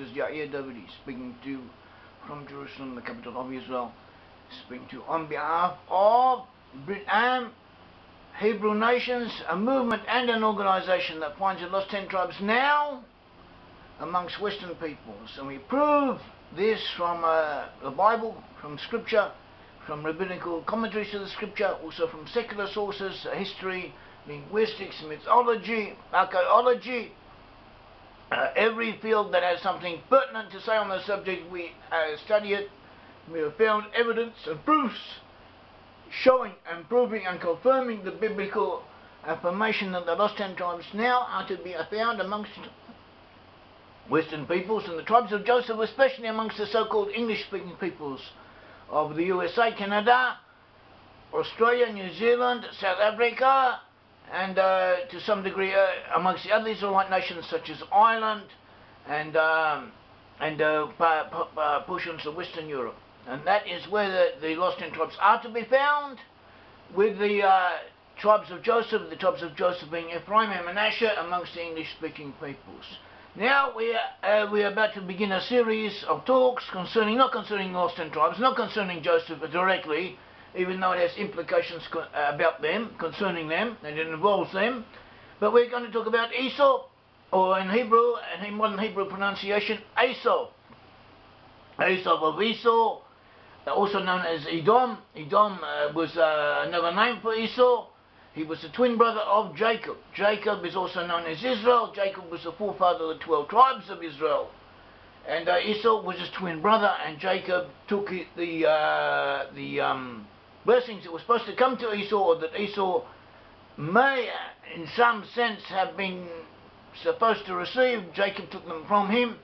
This is Yair Davidiy speaking to you from Jerusalem, the capital of Israel, speaking to you on behalf of Brit Am, Hebrew Nations, a movement and an organisation that finds the lost 10 tribes now amongst Western peoples. And we prove this from the Bible, from Scripture, from rabbinical commentaries to the Scripture, also from secular sources, history, linguistics, mythology, archaeology. Every field that has something pertinent to say on the subject, we study it. We have found evidence and proofs showing and proving and confirming the biblical affirmation that the lost 10 tribes now are to be found amongst Western peoples, and the tribes of Joseph, especially amongst the so-called English-speaking peoples of the USA, Canada, Australia, New Zealand, South Africa, and to some degree amongst the other Israelite nations such as Ireland and portions of Western Europe. And that is where the lost 10 tribes are to be found, with the tribes of Joseph, being Ephraim and Manasseh amongst the English-speaking peoples. Now we are about to begin a series of talks concerning, not concerning the lost 10 tribes, not concerning Joseph directly, even though it has implications about them, concerning them, and it involves them. But we're going to talk about Esau, or in Hebrew, and in modern Hebrew pronunciation, Esau. Esau of Esau, also known as Edom. Edom was another name for Esau. He was the twin brother of Jacob. Jacob is also known as Israel. Jacob was the forefather of the 12 tribes of Israel. And Esau was his twin brother, and Jacob took the blessings that were supposed to come to Esau, or that Esau may in some sense have been supposed to receive. Jacob took them from him,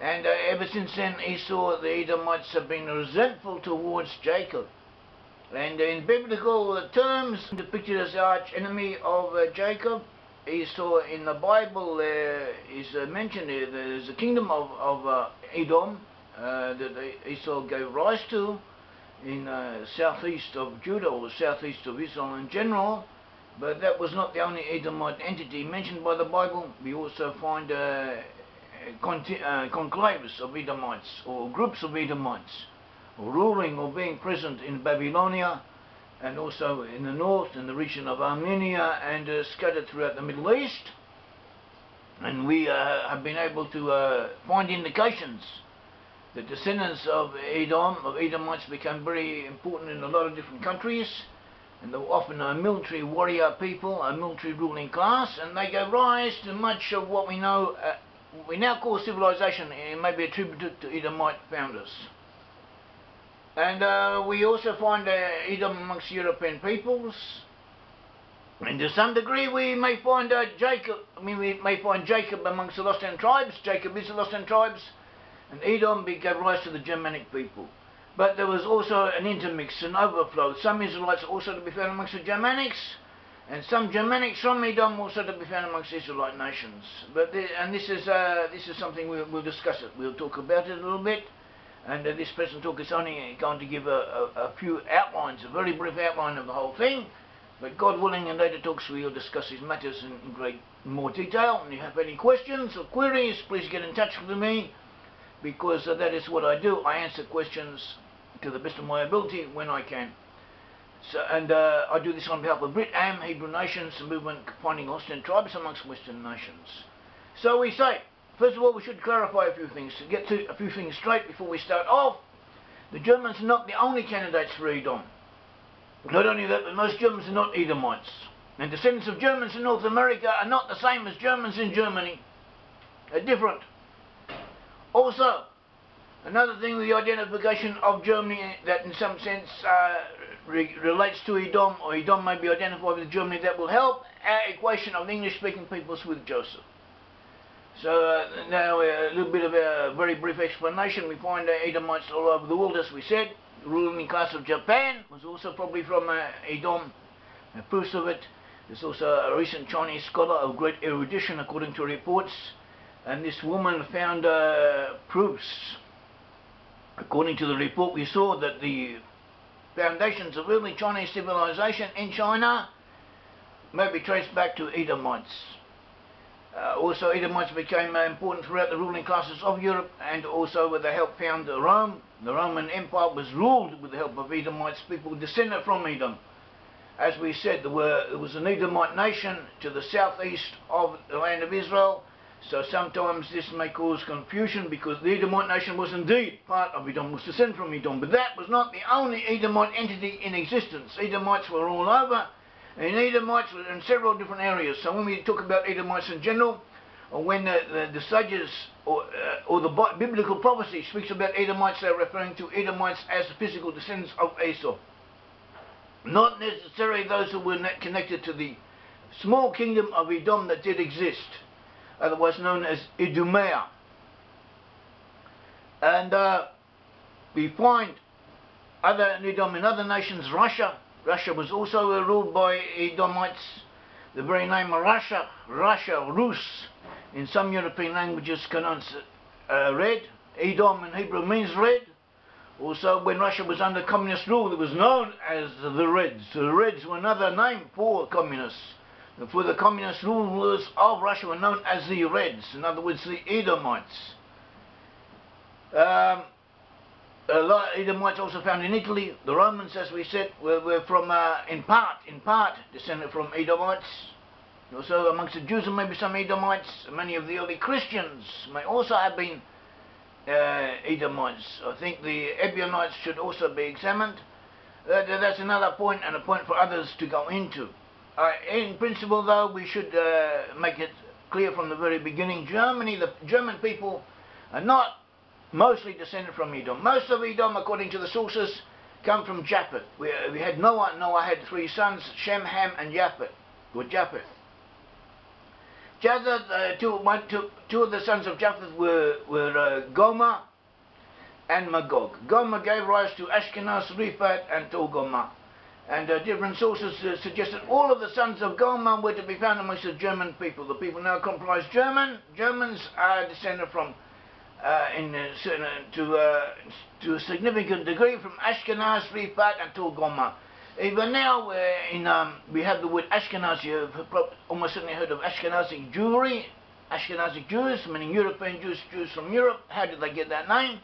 and ever since then Esau, the Edomites, have been resentful towards Jacob, and in biblical terms depicted as the arch-enemy of Jacob. Esau in the Bible is mentioned. There is a kingdom of Edom that Esau gave rise to in southeast of Judah, or southeast of Israel in general, but that was not the only Edomite entity mentioned by the Bible. We also find conclaves of Edomites, or groups of Edomites, ruling or being present in Babylonia, and also in the north, in the region of Armenia, and scattered throughout the Middle East. And we have been able to find indications that descendants of Edom, of Edomites, became very important in a lot of different countries, and they were often a military warrior people, a military ruling class, and they gave rise to much of what we know, we now call civilization, and it may be attributed to Edomite founders. And we also find Edom amongst European peoples, and to some degree we may find Jacob amongst the lost 10 tribes. Jacob is the lost 10 tribes, and Edom gave rise to the Germanic people. But there was also an intermix, an overflow. Some Israelites also to be found amongst the Germanics, and some Germanics from Edom also to be found amongst Israelite nations. But this is something we'll discuss it. We'll talk about it a little bit. And this present talk is only going to give a few outlines, a very brief outline of the whole thing. But God willing, in later talks we will discuss these matters in great more detail. And if you have any questions or queries, please get in touch with me, because that is what I do. I answer questions to the best of my ability when I can. So, and I do this on behalf of Brit Am, Hebrew Nations, the movement finding lost 10 tribes amongst Western nations. So we say, first of all, we should clarify a few things, to get to a few things straight before we start off. The Germans are not the only candidates for Edom. Not only that, but most Germans are not Edomites. And descendants of Germans in North America are not the same as Germans in Germany. They're different. Also, another thing with the identification of Germany that in some sense relates to Edom, or Edom may be identified with Germany, that will help our equation of English-speaking peoples with Joseph. So now a little bit of a very brief explanation. We find Edomites all over the world, as we said. The ruling class of Japan was also probably from Edom. Proofs of it. There's also a recent Chinese scholar of great erudition, according to reports, and this woman found proofs. According to the report, we saw that the foundations of early Chinese civilization in China may be traced back to Edomites. Also, Edomites became important throughout the ruling classes of Europe, and also with the help found Rome. The Roman Empire was ruled with the help of Edomites, people descended from Edom. As we said, there was an Edomite nation to the southeast of the land of Israel, so sometimes this may cause confusion because the Edomite nation was indeed part of Edom, was descended from Edom, but that was not the only Edomite entity in existence. Edomites were all over. And Edomites were in several different areas. So when we talk about Edomites in general, or when the sages or the biblical prophecy speaks about Edomites, they're referring to Edomites as the physical descendants of Esau. Not necessarily those who were connected to the small kingdom of Edom that did exist, otherwise known as Idumea. And we find other Edom in other nations. Russia was also ruled by Edomites. The very name of Russia, Rus, in some European languages pronounced red. Edom in Hebrew means red. Also, when Russia was under communist rule, it was known as the Reds. The Reds were another name for communists. And for the communist rulers of Russia were known as the Reds, in other words, the Edomites. A lot of Edomites also found in Italy. The Romans, as we said, were from, in part, descended from Edomites. Also amongst the Jews there may be some Edomites. Many of the early Christians may also have been Edomites. I think the Ebionites should also be examined. That's another point and a point for others to go into. In principle, though, we should make it clear from the very beginning, Germany, the German people are not mostly descended from Edom. Most of Edom, according to the sources, come from Japheth. We had Noah. Noah had three sons, Shem, Ham, and Japheth. Japheth, two of the sons of Japheth were Gomer and Magog. Gomer gave rise to Ashkenaz, Riphath, and Togarmah. And different sources suggest that all of the sons of Gomer were to be found amongst the German people. The people now comprise Germans are descended from to a significant degree from Ashkenaz, Riphath, and Togarmah. Even now, we have the word Ashkenaz. You've almost certainly heard of Ashkenazic Jewry, Ashkenazic Jews, meaning European Jews, Jews from Europe. How did they get that name?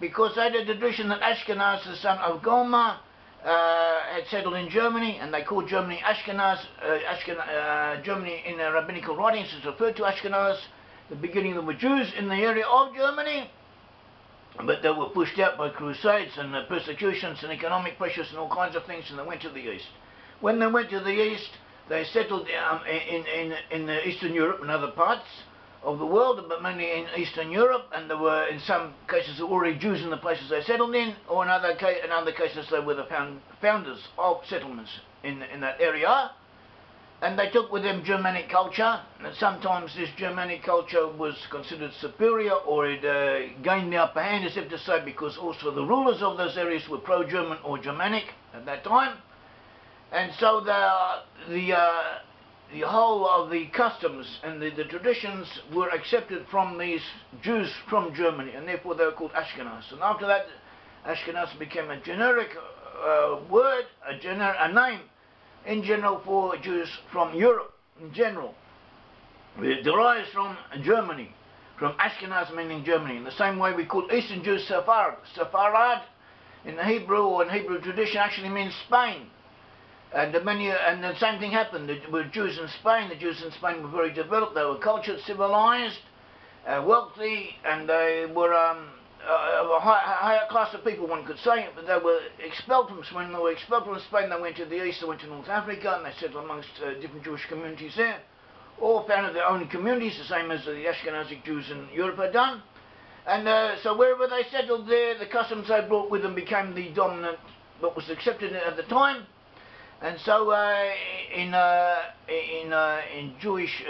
Because they had a tradition that Ashkenaz, the son of Gomer, had settled in Germany, and they called Germany Ashkenaz. Germany in rabbinical writings is referred to Ashkenaz. The beginning there were Jews in the area of Germany, but they were pushed out by crusades and persecutions and economic pressures and all kinds of things, and they went to the east. When they went to the east, they settled in Eastern Europe and other parts of the world, but mainly in Eastern Europe, and there were in some cases already Jews in the places they settled in, or in other cases they were the founders of settlements in that area. And they took with them Germanic culture, and sometimes this Germanic culture was considered superior, or it gained the upper hand, as if to say, because also the rulers of those areas were pro-German or Germanic at that time. And so the whole of the customs and the traditions were accepted from these Jews from Germany, and therefore they were called Ashkenaz. And after that, Ashkenaz became a generic word, a name, in general, for Jews from Europe in general. It derives from Germany, from Ashkenaz meaning Germany. In the same way we call Eastern Jews Sephard. Sephard in the Hebrew or in Hebrew tradition actually means Spain. And the same thing happened. There were Jews in Spain. The Jews in Spain were very developed. They were cultured, civilized, wealthy, and they were a higher class of people, one could say, but they were expelled from Spain. When they were expelled from Spain, they went to the east, they went to North Africa, and they settled amongst different Jewish communities there, or founded their own communities, the same as the Ashkenazic Jews in Europe had done. And so wherever they settled there, the customs they brought with them became the dominant, what was accepted at the time. And so in Jewish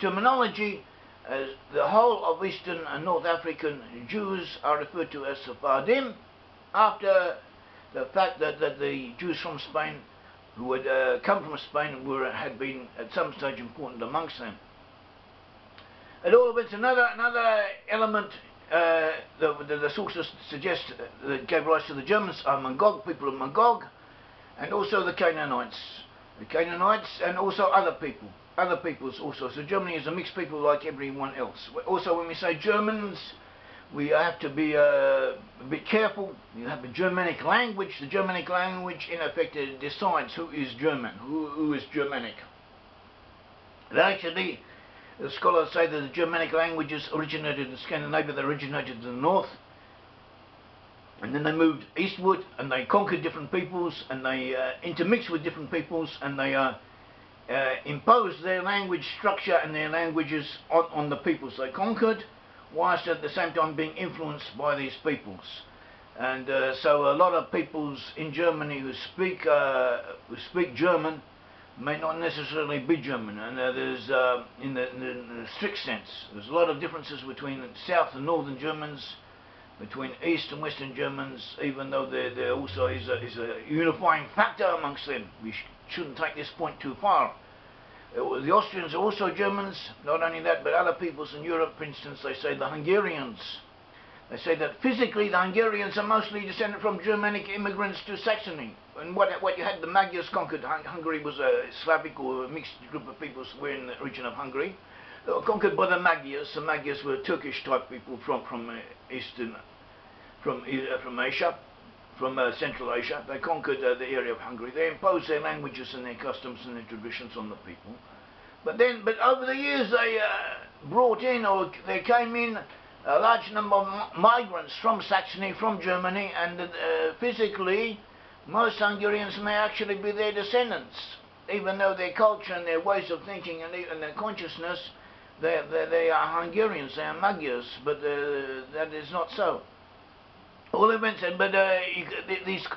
terminology, the whole of Eastern and North African Jews are referred to as Sephardim, after the fact that the Jews from Spain, who had come from Spain, had been at some stage important amongst them. At all events, another element the sources suggest that gave rise to the Germans are Magog, people of Magog, and also the Canaanites, and also other people. other peoples also. So Germany is a mixed people like everyone else. Also, when we say Germans, we have to be a bit careful. You have a Germanic language. The Germanic language, in effect, decides who is German, who is Germanic. And actually, the scholars say that the Germanic languages originated in Scandinavia. They originated in the north, and then they moved eastward, and they conquered different peoples, and they intermixed with different peoples, and they imposed their language structure and their languages on the peoples they conquered, whilst at the same time being influenced by these peoples. And so a lot of peoples in Germany who speak German may not necessarily be German. And there's in the strict sense, there's a lot of differences between South and Northern Germans, between East and Western Germans, even though there also is a unifying factor amongst them. We shouldn't take this point too far. The Austrians are also Germans. Not only that, but other peoples in Europe, for instance, they say the Hungarians. They say that physically the Hungarians are mostly descended from Germanic immigrants to Saxony. And what you had, the Magyars conquered Hungary, was a Slavic or a mixed group of peoples who were in the region of Hungary. They were conquered by the Magyars. The Magyars were Turkish type people from Asia, from Central Asia. They conquered the area of Hungary. They imposed their languages and their customs and their traditions on the people. But over the years they brought in, or they came in, a large number of migrants from Saxony, from Germany, and physically most Hungarians may actually be their descendants, even though their culture and their ways of thinking and their consciousness, they are Hungarians, they are Magyars, but that is not so. All events,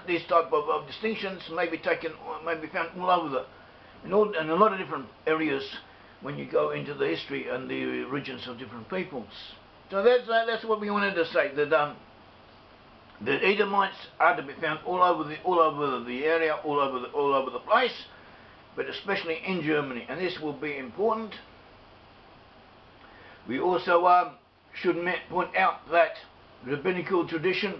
these type of distinctions may be found all over in a lot of different areas when you go into the history and the origins of different peoples. So that's what we wanted to say, that the Edomites are to be found all over the area, all over the place, but especially in Germany, and this will be important. We also should point out that rabbinical tradition,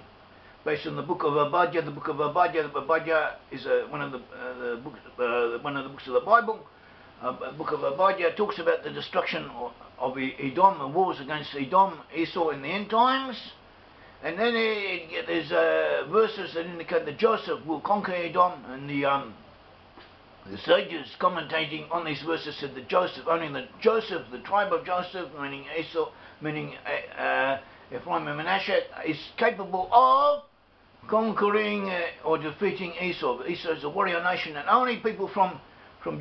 based on the book of Obadiah. The book of Obadiah, is one of the books of the Bible. The book of Obadiah talks about the destruction of Edom, the wars against Edom, Esau in the end times. And then there's verses that indicate that Joseph will conquer Edom, and the sages commentating on these verses said that Joseph, the tribe of Joseph, meaning Esau, meaning Ephraim and Manasseh, is capable of conquering or defeating Esau. Esau is a warrior nation, and only people from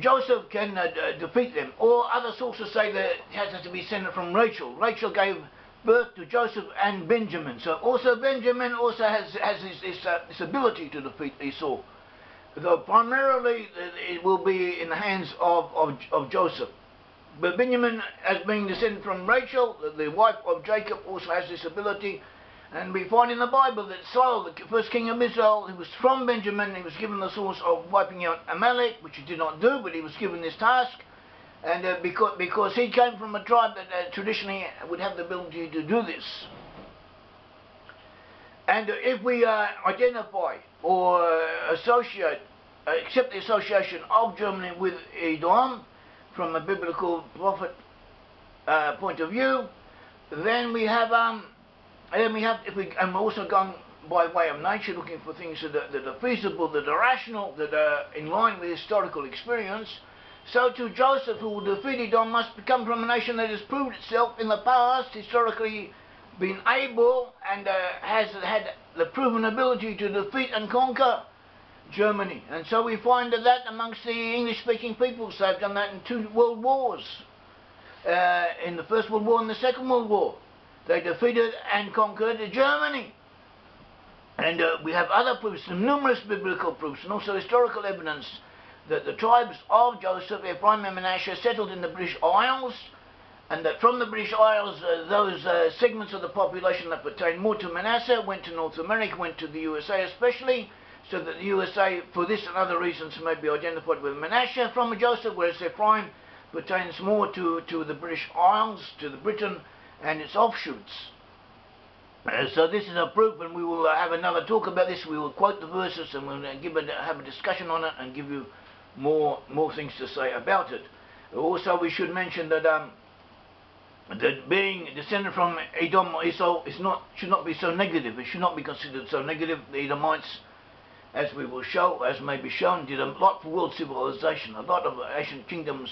Joseph can defeat them. Or other sources say that it has to be descended from Rachel. Rachel gave birth to Joseph and Benjamin. So also Benjamin has this ability to defeat Esau. Though primarily it will be in the hands of Joseph. But Benjamin, as being descended from Rachel, the wife of Jacob, also has this ability. And we find in the Bible that Saul, the first king of Israel, who was from Benjamin, he was given the source of wiping out Amalek, which he did not do, but he was given this task. And because he came from a tribe that traditionally would have the ability to do this. And if we identify or accept the association of Germany with Edom, from a biblical prophet point of view, then we have, and we're also going by way of nature, looking for things that are feasible, that are rational, that are in line with historical experience. So too Joseph, who will defeat Edom, must come from a nation that has proved itself in the past, historically been able and has had the proven ability to defeat and conquer Germany. And so we find that amongst the English-speaking peoples, they've done that in 2 world wars, in the First World War and the Second World War. They defeated and conquered Germany. And we have other proofs, numerous biblical proofs, and also historical evidence that the tribes of Joseph, Ephraim and Manasseh settled in the British Isles, and that from the British Isles, those segments of the population that pertain more to Manasseh went to North America, went to the USA especially, so that the USA, for this and other reasons, may be identified with Manasseh from Joseph, whereas Ephraim pertains more to the British Isles, to the Britain and its offshoots. So this is a proof, and we will have another talk about this. We will quote the verses, and we'll have a discussion on it, and give you more things to say about it. Also, we should mention that that being descended from Edom or Esau is not, should not be so negative. It should not be considered so negative. The Edomites, as we will show, as may be shown, did a lot for world civilization, a lot of ancient kingdoms,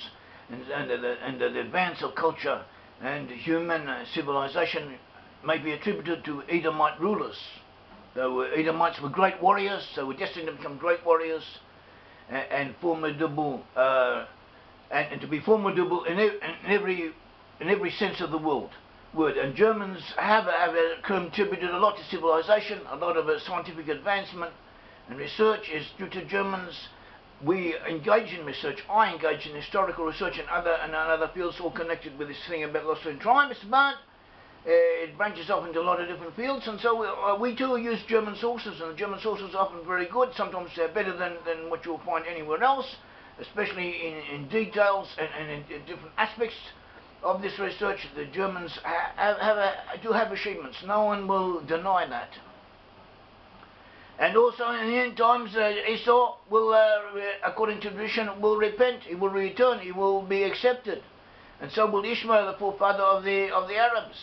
and the advance of culture and human civilization may be attributed to Edomite rulers. Edomites were great warriors. They were destined to become great warriors and formidable, and to be formidable in every sense of the word. And Germans have contributed a lot to civilization. A lot of scientific advancement and research is due to Germans. We engage in research. I engage in historical research and other fields all connected with this thing about lost and tribes, but it branches off into a lot of different fields, and so we too use German sources, and the German sources are often very good. Sometimes they're better than what you'll find anywhere else, especially in details and in different aspects of this research. The Germans do have achievements. No one will deny that. And also in the end times, Esau will, according to tradition, will repent. He will return. He will be accepted, and so will Ishmael, the forefather of the Arabs.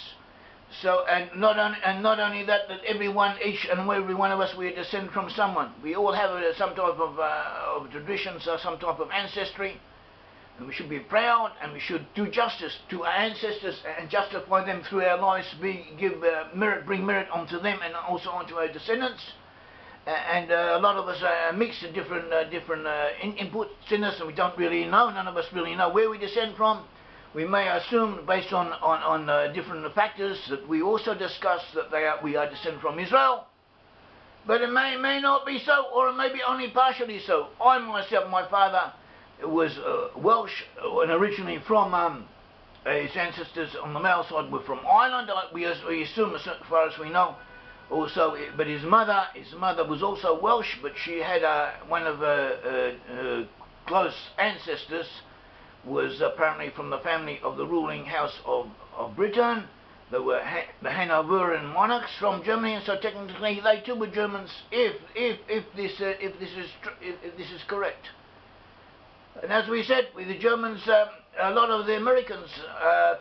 So, and not only that, that everyone, each and every one of us, we descend from someone. We all have some type of traditions or some type of ancestry, and we should be proud, and we should do justice to our ancestors and justify them through our lives. We give merit, bring merit onto them, and also onto our descendants. And a lot of us mix different inputs in us, and we don't really know. None of us really know where we descend from. We may assume, based on different factors that we also discuss, that we are descended from Israel. But it may not be so, or it may be only partially so. I myself, my father was Welsh, and originally from his ancestors on the male side were from Ireland. We assume, as far as we know. Also, but his mother was also Welsh, but she had one of her close ancestors was apparently from the family of the ruling house of Britain. They were the Hanoverian monarchs from Germany, and so technically they too were Germans. If this is correct, and as we said, with the Germans, a lot of the Americans,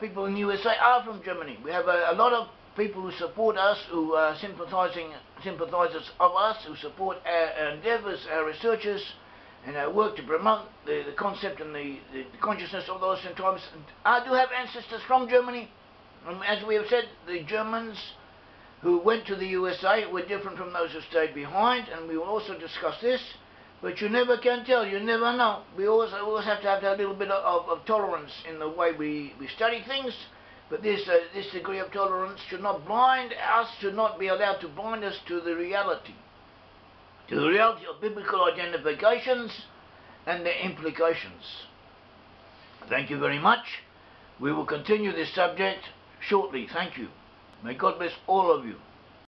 people in the USA are from Germany. We have a lot of people who support us, who are sympathisers of us, who support our endeavours, our researchers, and our work to promote the concept and the consciousness of the lost and tribes. I do have ancestors from Germany, and as we have said, the Germans who went to the USA were different from those who stayed behind, and we will also discuss this, but you never can tell, you never know. We always have to have a little bit of tolerance in the way we study things. But this degree of tolerance should not be allowed to blind us to the reality. To the reality of biblical identifications and their implications. Thank you very much. We will continue this subject shortly. Thank you. May God bless all of you.